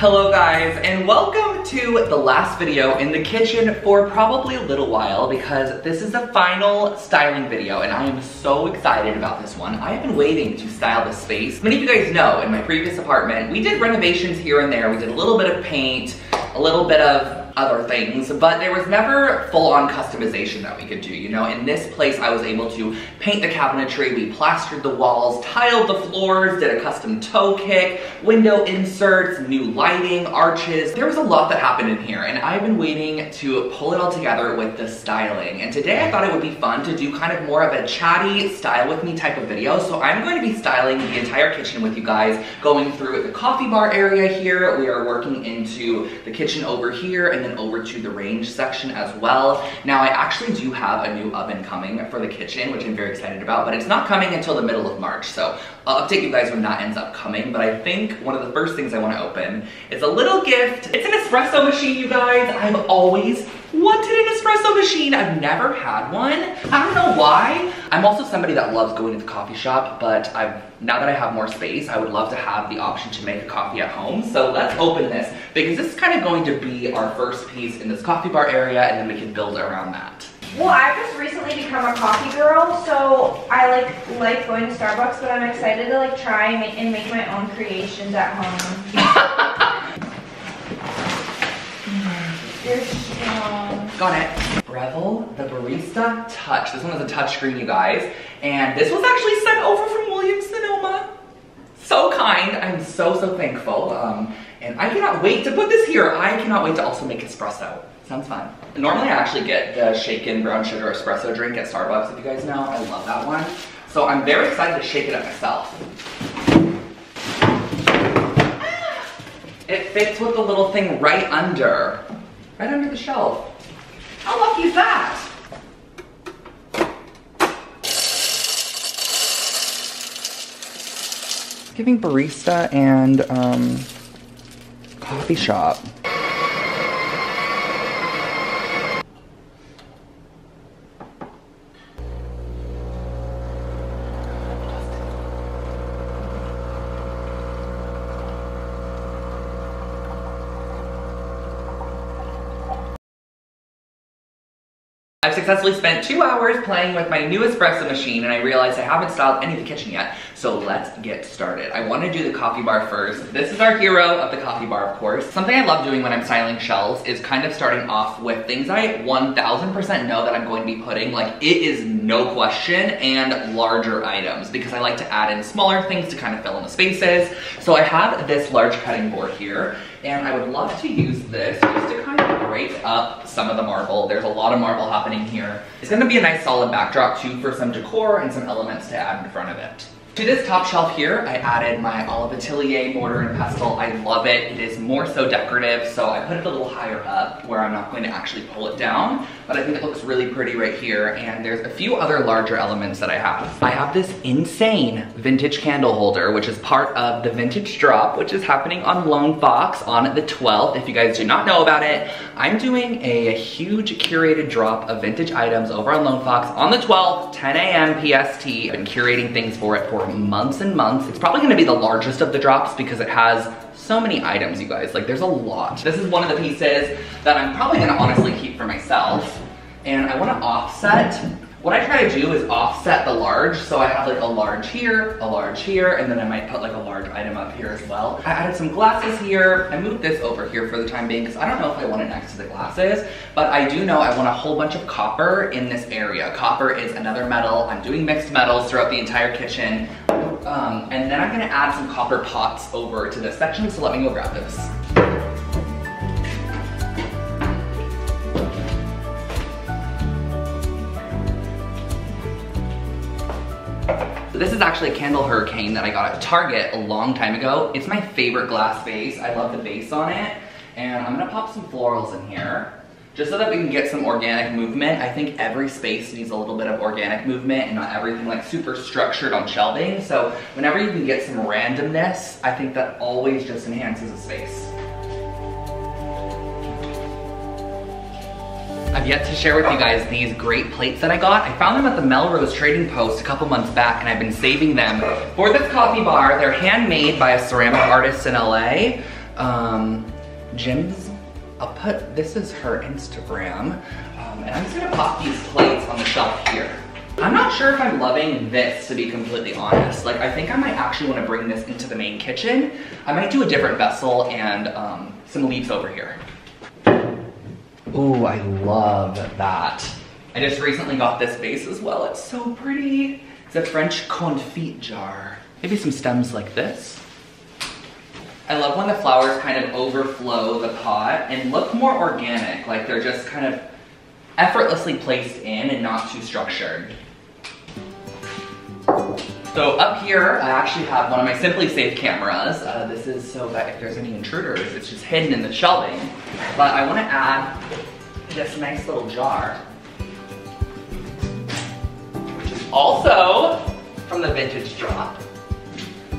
Hello guys, and welcome to the last video in the kitchen for probably a little while because this is the final styling video and I am so excited about this one. I have been waiting to style this space. Many of you guys know in my previous apartment, we did renovations here and there. We did a little bit of paint, a little bit of other things, but there was never full-on customization that we could do, you know? In this place, I was able to paint the cabinetry, we plastered the walls, tiled the floors, did a custom toe kick, window inserts, new lighting, arches. There was a lot that happened in here, and I've been waiting to pull it all together with the styling. And today, I thought it would be fun to do kind of more of a chatty, style with me type of video, so I'm going to be styling the entire kitchen with you guys, going through the coffee bar area here. We are working into the kitchen over here, and over to the range section as well. Now, I actually do have a new oven coming for the kitchen, which I'm very excited about, but it's not coming until the middle of March, so I'll update you guys when that ends up coming, but I think one of the first things I want to open is a little gift. It's an espresso machine, you guys. I've always wanted an espresso machine. I've never had one. I don't know why. I'm also somebody that loves going to the coffee shop, but now that I have more space, I would love to have the option to make a coffee at home. So let's open this because this is kind of going to be our first piece in this coffee bar area, and then we can build around that. Well, I've just recently become a coffee girl, so I like going to Starbucks, but I'm excited to like try and make my own creations at home. Got it. Breville, the Barista Touch. This one is a touchscreen, you guys. And this was actually sent over from Williams-Sonoma. So kind. I'm so thankful. And I cannot wait to put this here. I cannot wait to also make espresso. Sounds fun. Normally I actually get the shaken brown sugar espresso drink at Starbucks, if you guys know. I love that one. So I'm very excited to shake it up myself. It fits with the little thing right under the shelf. How lucky is that? It's giving barista and coffee shop. I've successfully spent 2 hours playing with my new espresso machine, and I realized I haven't styled any of the kitchen yet, so let's get started. I want to do the coffee bar first. This is our hero of the coffee bar, of course. Something I love doing when I'm styling shelves is kind of starting off with things I 1000% know that I'm going to be putting, like it is no question, and larger items, because I like to add in smaller things to kind of fill in the spaces. So I have this large cutting board here, and I would love to use this just to kind of break up some of the marble. There's a lot of marble happening here. It's gonna be a nice solid backdrop too for some decor and some elements to add in front of it. To this top shelf here, I added my Olive Atelier mortar and pestle. I love it. It is more so decorative, so I put it a little higher up where I'm not going to actually pull it down, but I think it looks really pretty right here, and there's a few other larger elements that I have. I have this insane vintage candle holder, which is part of the vintage drop, which is happening on Lone Fox on the 12th. If you guys do not know about it, I'm doing a huge curated drop of vintage items over on Lone Fox on the 12th, 10 a.m. PST. I've been curating things for it for months and months. It's probably gonna be the largest of the drops because it has so many items, you guys. Like, there's a lot. This is one of the pieces that I'm probably gonna honestly keep for myself. And I wanna offset. What I try to do is offset the large. So I have like a large here, and then I might put like a large item up here as well. I added some glasses here. I moved this over here for the time being because I don't know if I want it next to the glasses, but I do know I want a whole bunch of copper in this area. Copper is another metal. I'm doing mixed metals throughout the entire kitchen. And then I'm gonna add some copper pots over to this section, so let me go grab this. This is actually a candle hurricane that I got at Target a long time ago. It's my favorite glass vase. I love the base on it. And I'm gonna pop some florals in here just so that we can get some organic movement. I think every space needs a little bit of organic movement and not everything like super structured on shelving. So whenever you can get some randomness, I think that always just enhances a space. I've yet to share with you guys these great plates that I got. I found them at the Melrose Trading Post a couple months back, and I've been saving them for this coffee bar. They're handmade by a ceramic artist in LA. Jim's. I'll put, this is her Instagram, and I'm just gonna pop these plates on the shelf here. I'm not sure if I'm loving this, to be completely honest. Like, I think I might actually wanna bring this into the main kitchen. I might do a different vessel and some leaves over here. Ooh, I love that. I just recently got this vase as well. It's so pretty. It's a French confit jar. Maybe some stems like this. I love when the flowers kind of overflow the pot and look more organic, like they're just kind of effortlessly placed in and not too structured. So up here, I actually have one of my SimpliSafe cameras. This is so that if there's any intruders, it's just hidden in the shelving. But I wanna add this nice little jar, which is also from the vintage drop.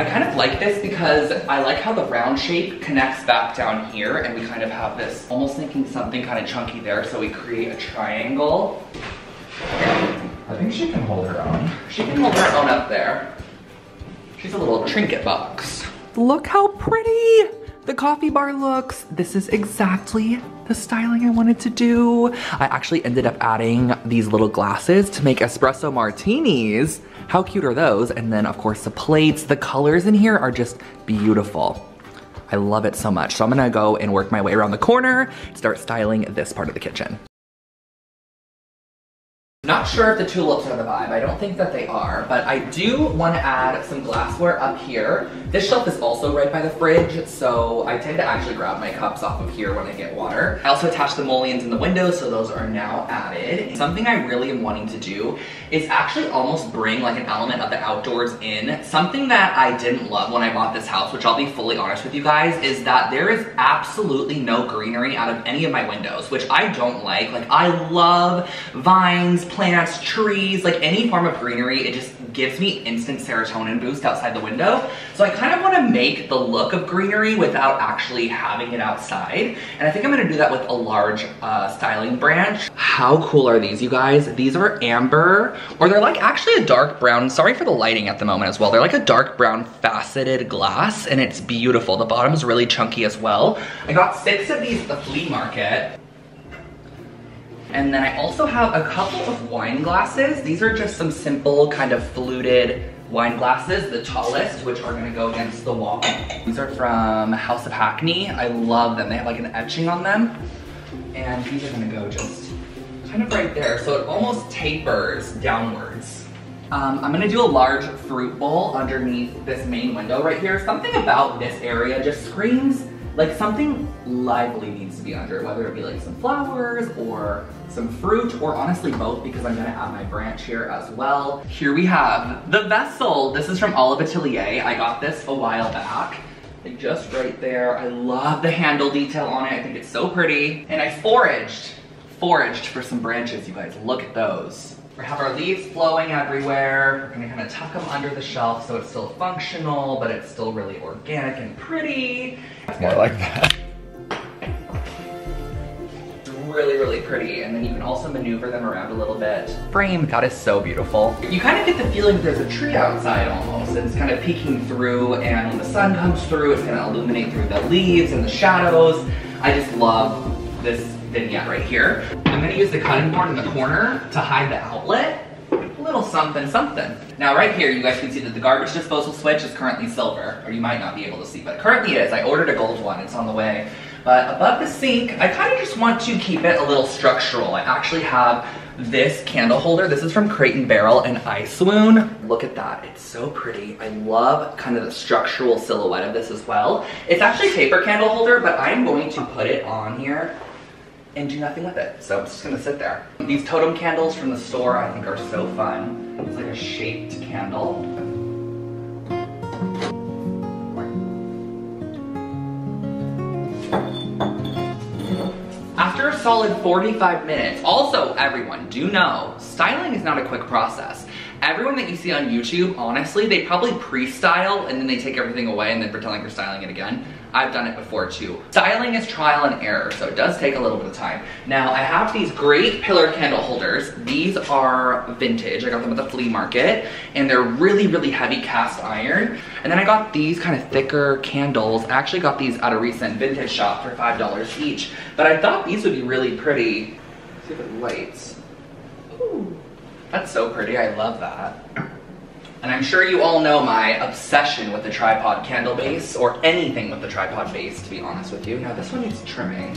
I kind of like this because I like how the round shape connects back down here, and we kind of have this almost thinking something kind of chunky there, so we create a triangle. I think she can hold her own. She can hold her own up there. She's a little trinket box. Look how pretty the coffee bar looks. This is exactly the styling I wanted to do. I actually ended up adding these little glasses to make espresso martinis. How cute are those? And then of course the plates, the colors in here are just beautiful. I love it so much. So I'm gonna go and work my way around the corner, start styling this part of the kitchen. Not sure if the tulips are the vibe. I don't think that they are, but I do want to add some glassware up here. This shelf is also right by the fridge, so I tend to actually grab my cups off of here when I get water. I also attach the mullions in the windows, so those are now added. Something I really am wanting to do is actually almost bring like an element of the outdoors in. Something that I didn't love when I bought this house, which I'll be fully honest with you guys, is that there is absolutely no greenery out of any of my windows, which I don't like. Like, I love vines, plants, trees, like any form of greenery. It just gives me instant serotonin boost outside the window. So I kind of want to make the look of greenery without actually having it outside. And I think I'm going to do that with a large styling branch. How cool are these, you guys? These are amber, or they're like actually a dark brown. Sorry for the lighting at the moment as well. They're like a dark brown faceted glass, and it's beautiful. The bottom is really chunky as well. I got 6 of these at the flea market. And then I also have a couple of wine glasses. These are just some simple kind of fluted wine glasses, the tallest, which are gonna go against the wall. These are from House of Hackney. I love them. They have like an etching on them. And these are gonna go just kind of right there. So it almost tapers downwards. I'm gonna do a large fruit bowl underneath this main window right here. Something about this area just screams like something lively needs to be under, whether it be like some flowers or some fruit, or honestly both, because I'm gonna add my branch here as well. Here we have the vessel. This is from Olive Atelier. I got this a while back, like just right there. I love the handle detail on it. I think it's so pretty. And I foraged for some branches, you guys. Look at those. We have our leaves flowing everywhere. We're gonna kind of tuck them under the shelf so it's still functional, but it's still really organic and pretty. More like that. Really, really pretty. And then you can also maneuver them around a little bit. Frame, that is so beautiful. You kind of get the feeling that there's a tree outside almost. It's kind of peeking through, and when the sun comes through, it's gonna illuminate through the leaves and the shadows. I just love this vignette right here. I'm gonna use the cutting board in the corner to hide the outlet. A little something, something. Now right here, you guys can see that the garbage disposal switch is currently silver, or you might not be able to see, but it currently is. I ordered a gold one, it's on the way. But above the sink, I kind of just want to keep it a little structural. I actually have this candle holder. This is from Crate and Barrel, and I swoon. Look at that, it's so pretty. I love kind of the structural silhouette of this as well. It's actually a paper candle holder, but I'm going to put it on here and do nothing with it. So it's just gonna sit there. These totem candles from the store I think are so fun. It's like a shaped candle. After a solid 45 minutes, also everyone, do know, styling is not a quick process. Everyone that you see on YouTube, honestly, they probably pre-style and then they take everything away and then pretend like they're styling it again. I've done it before too. Styling is trial and error, so it does take a little bit of time. Now, I have these great pillar candle holders. These are vintage. I got them at the flea market, and they're really, really heavy cast iron. And then I got these kind of thicker candles. I actually got these at a recent vintage shop for $5 each, but I thought these would be really pretty. Let's see if it lights. Ooh, that's so pretty. I love that. And I'm sure you all know my obsession with the tripod candle base, or anything with the tripod base, to be honest with you. Now this one needs trimming.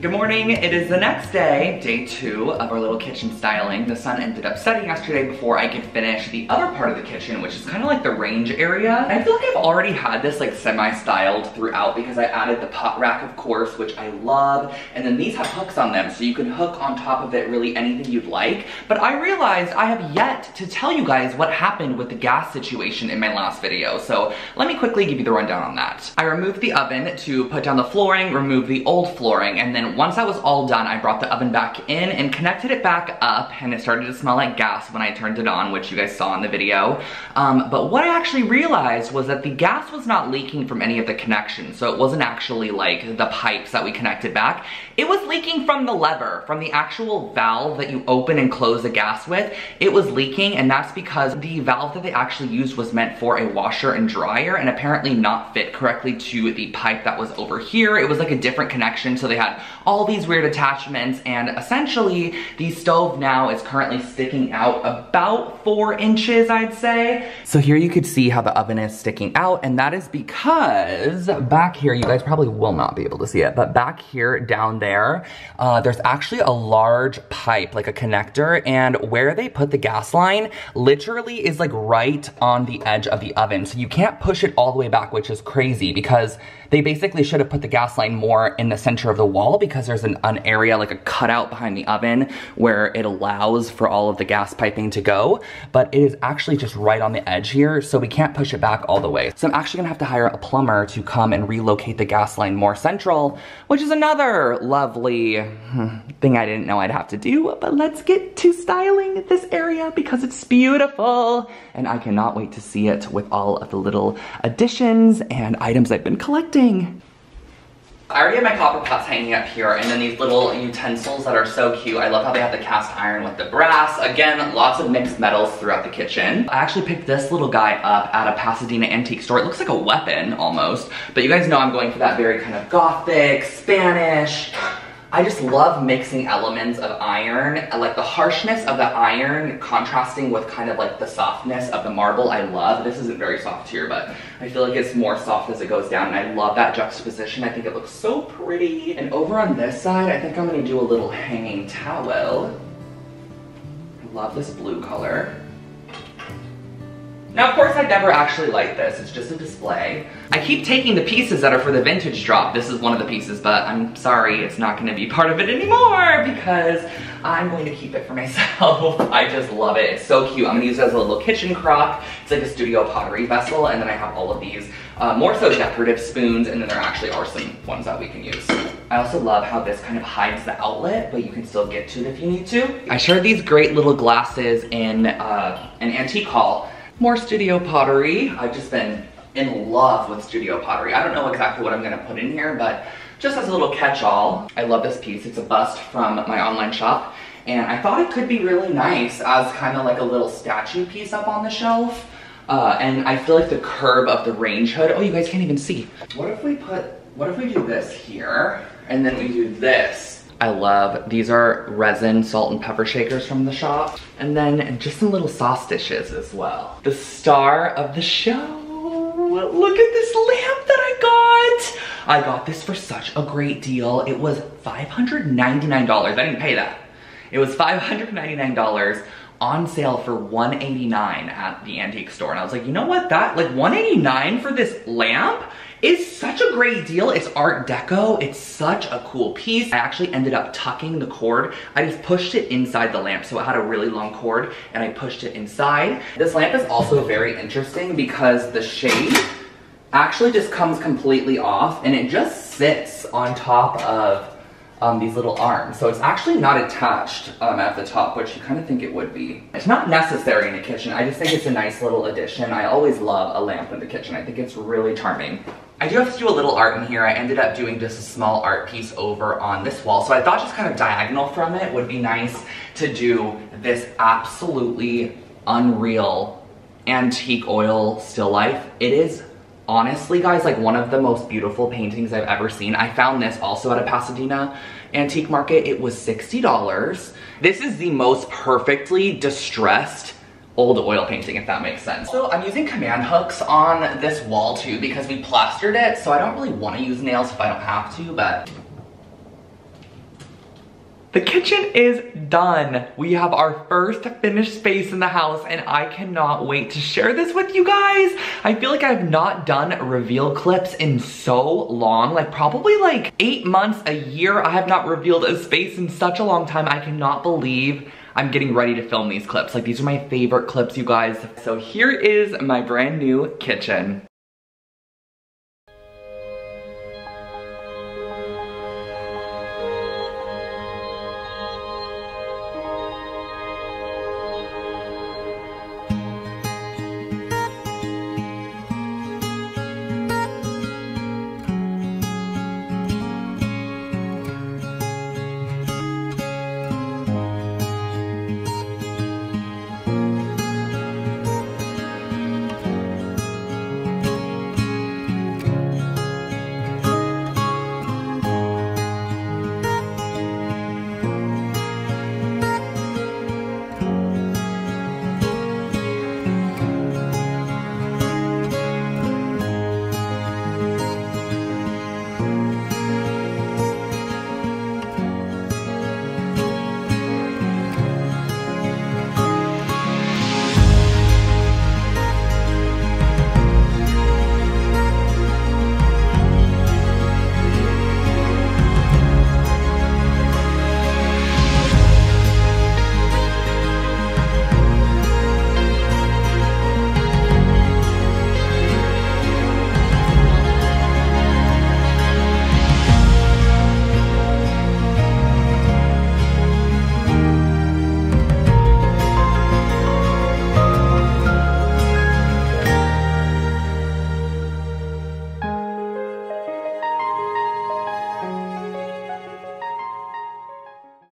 Good morning, it is the next day, day two of our little kitchen styling. The sun ended up setting yesterday before I could finish the other part of the kitchen, which is kind of like the range area. And I feel like I've already had this like semi-styled throughout because I added the pot rack, of course, which I love. And then these have hooks on them, so you can hook on top of it really anything you'd like. But I realized I have yet to tell you guys what happened with the gas situation in my last video. So let me quickly give you the rundown on that. I removed the oven to put down the flooring, remove the old flooring, and then once that was all done, I brought the oven back in and connected it back up, and it started to smell like gas when I turned it on, which you guys saw in the video. But what I actually realized was that the gas was not leaking from any of the connections, so it wasn't actually like the pipes that we connected back. It was leaking from the lever, from the actual valve that you open and close the gas with. It was leaking, and that's because the valve that they actually used was meant for a washer and dryer, and apparently not fit correctly to the pipe that was over here. It was like a different connection, so they had all these weird attachments, and essentially the stove now is currently sticking out about 4 inches, I'd say. So here you could see how the oven is sticking out, and that is because back here, you guys probably will not be able to see it, but back here down there, there's actually a large pipe, like a connector, and where they put the gas line literally is like right on the edge of the oven. So you can't push it all the way back, which is crazy because they basically should have put the gas line more in the center of the wall, because there's an area, like a cutout behind the oven, where it allows for all of the gas piping to go, but it is actually just right on the edge here, so we can't push it back all the way. So I'm actually gonna have to hire a plumber to come and relocate the gas line more central, which is another lovely thing I didn't know I'd have to do, but let's get to styling this area because it's beautiful, and I cannot wait to see it with all of the little additions and items I've been collecting. I already have my copper pots hanging up here, and then these little utensils that are so cute. I love how they have the cast iron with the brass. Again, lots of mixed metals throughout the kitchen. I actually picked this little guy up at a Pasadena antique store. It looks like a weapon almost, but you guys know I'm going for that very kind of gothic, Spanish. I just love mixing elements of iron. I like the harshness of the iron contrasting with kind of like the softness of the marble. I love, this isn't very soft here, but I feel like it's more soft as it goes down, and I love that juxtaposition. I think it looks so pretty. And over on this side, I think I'm gonna do a little hanging towel. I love this blue color. Now, of course, I'd never actually light this. It's just a display. I keep taking the pieces that are for the vintage drop. This is one of the pieces, but I'm sorry, it's not gonna be part of it anymore because I'm going to keep it for myself. I just love it. It's so cute. I'm gonna use it as a little kitchen crock. It's like a studio pottery vessel, and then I have all of these more so decorative spoons, and then there actually are some ones that we can use. I also love how this kind of hides the outlet, but you can still get to it if you need to. I shared these great little glasses in an antique haul. More studio pottery. I've just been in love with studio pottery. I don't know exactly what I'm gonna put in here, but just as a little catch-all. I love this piece. It's a bust from my online shop, and I thought it could be really nice as kind of like a little statue piece up on the shelf. And I feel like the curve of the range hood. Oh, you guys can't even see. What if we do this here, and then we do this? I love, these are resin salt and pepper shakers from the shop. And then just some little sauce dishes as well. The star of the show. Look at this lamp that I got. I got this for such a great deal. It was $599. I didn't pay that. It was $599 on sale for $189 at the antique store. And I was like, you know what, that, like $189 for this lamp? It's such a great deal. It's art deco. It's such a cool piece. I actually ended up tucking the cord. I just pushed it inside the lamp. So it had a really long cord, and I pushed it inside. This lamp is also very interesting because the shade actually just comes completely off, and it just sits on top of these little arms. So it's actually not attached at the top, which you kind of think it would be. It's not necessary in a kitchen. I just think it's a nice little addition. I always love a lamp in the kitchen. I think it's really charming. I do have to do a little art in here. I ended up doing just a small art piece over on this wall. So I thought just kind of diagonal from it would be nice to do this absolutely unreal antique oil still life. It is honestly, guys, like one of the most beautiful paintings I've ever seen. I found this also at a Pasadena antique market. It was $60. This is the most perfectly distressed old oil painting, if that makes sense. So I'm using command hooks on this wall too because we plastered it, so I don't really want to use nails if I don't have to, but... The kitchen is done. We have our first finished space in the house and I cannot wait to share this with you guys. I feel like I've not done reveal clips in so long, like probably like 8 months, a year. I have not revealed a space in such a long time. I cannot believe I'm getting ready to film these clips. Like these are my favorite clips, you guys. So here is my brand new kitchen.